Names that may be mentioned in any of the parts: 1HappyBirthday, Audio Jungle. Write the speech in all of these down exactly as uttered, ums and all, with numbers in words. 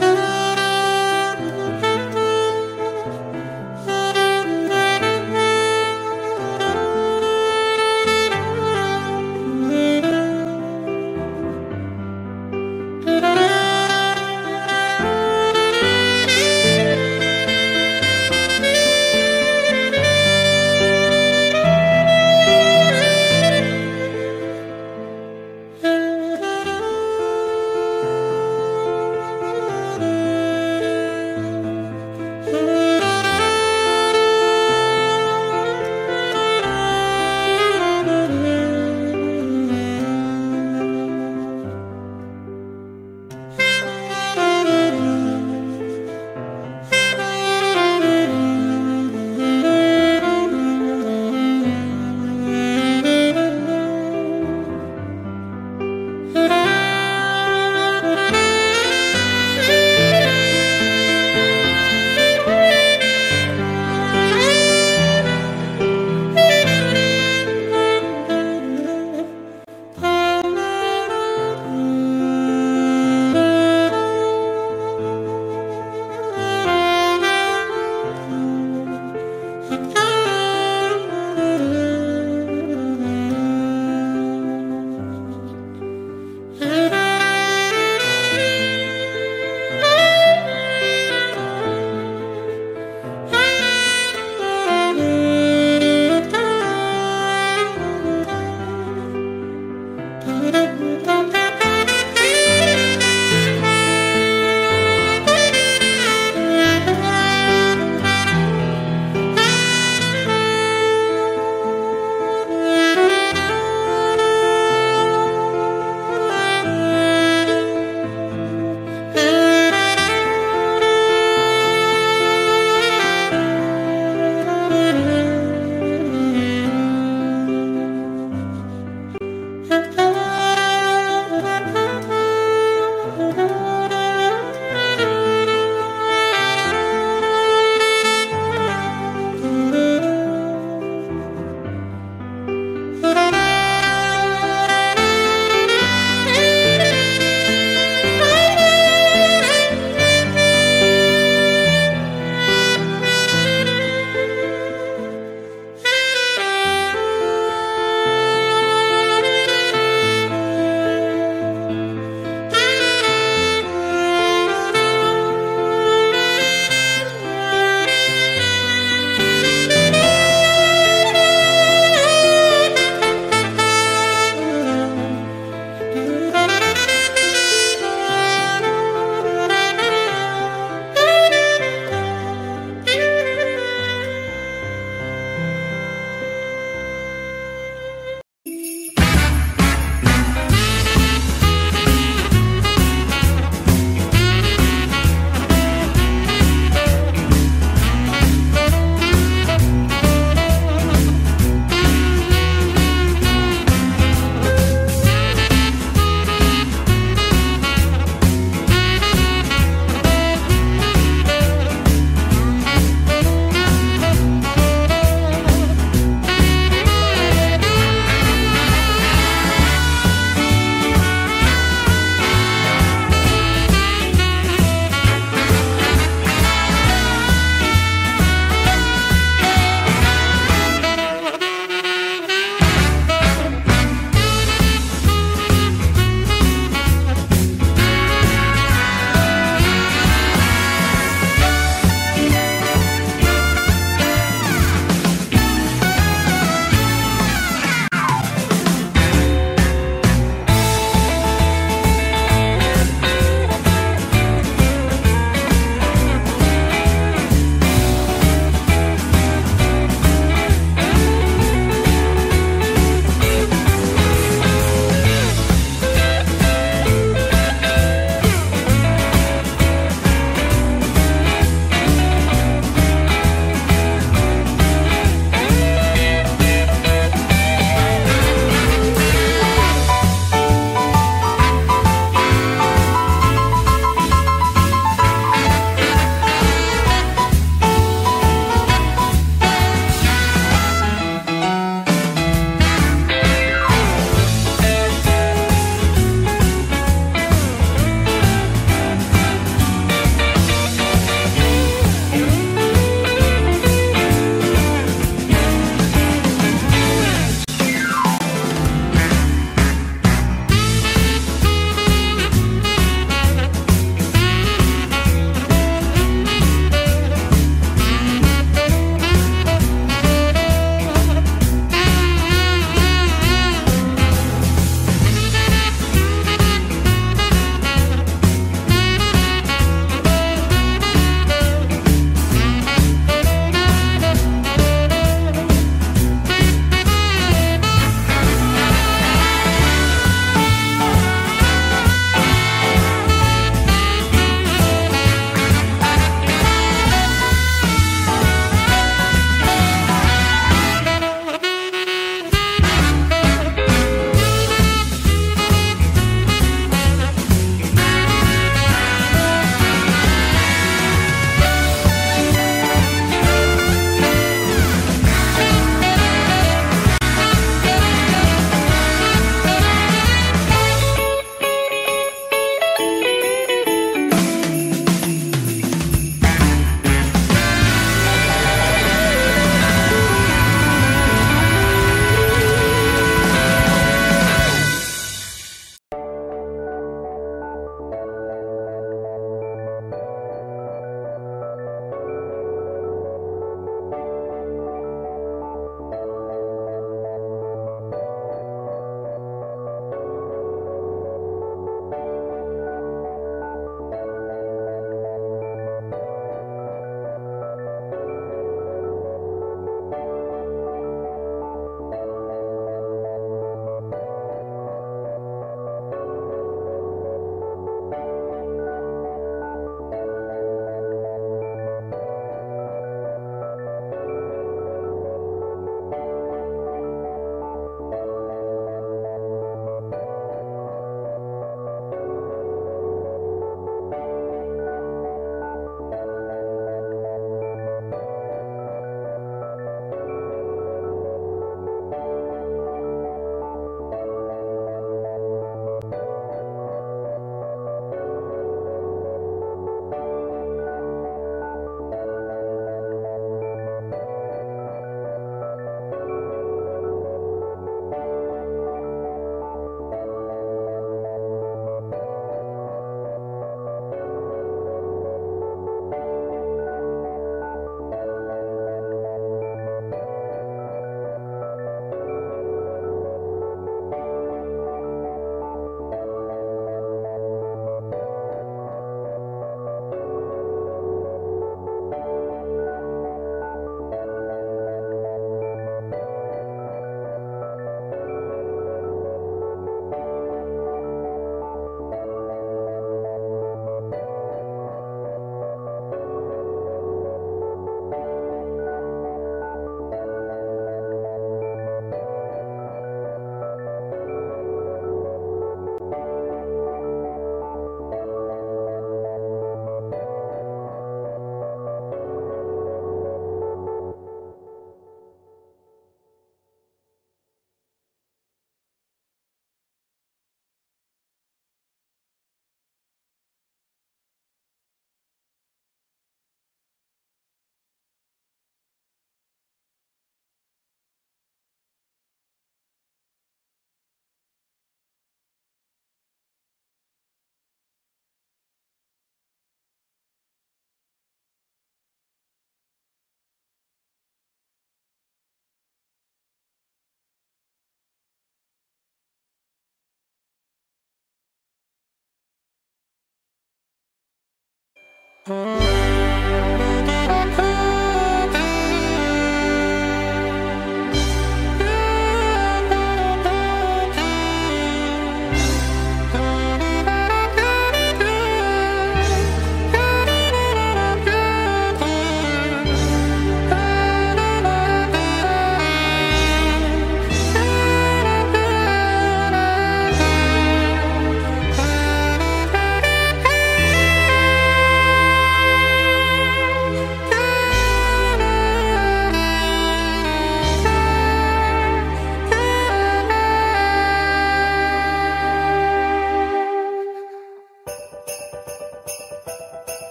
You.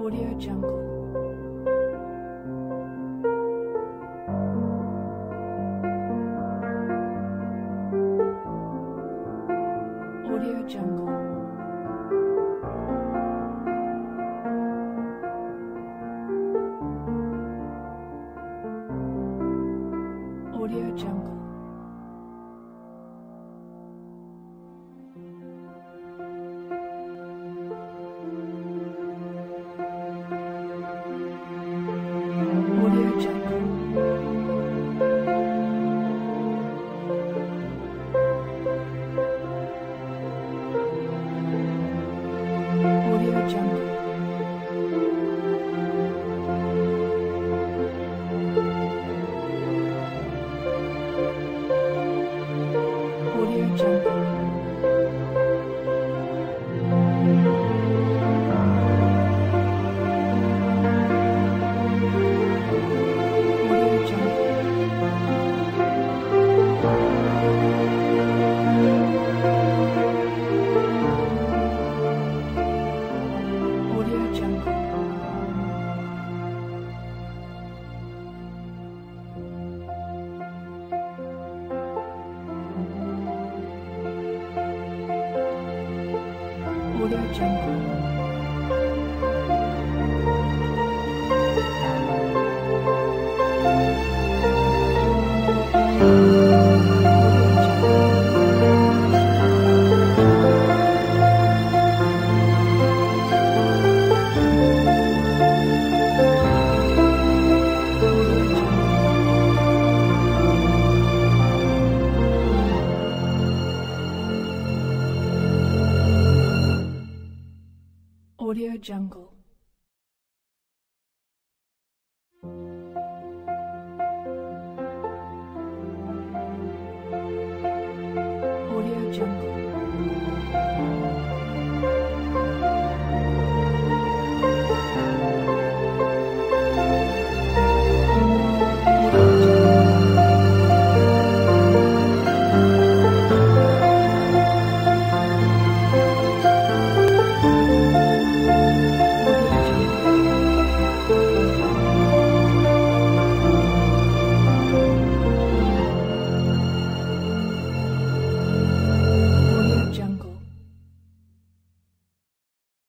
Audio Jungle. Audio Jungle. Audio Jungle. Audio Jungle. Audio Jungle. Audio Jungle.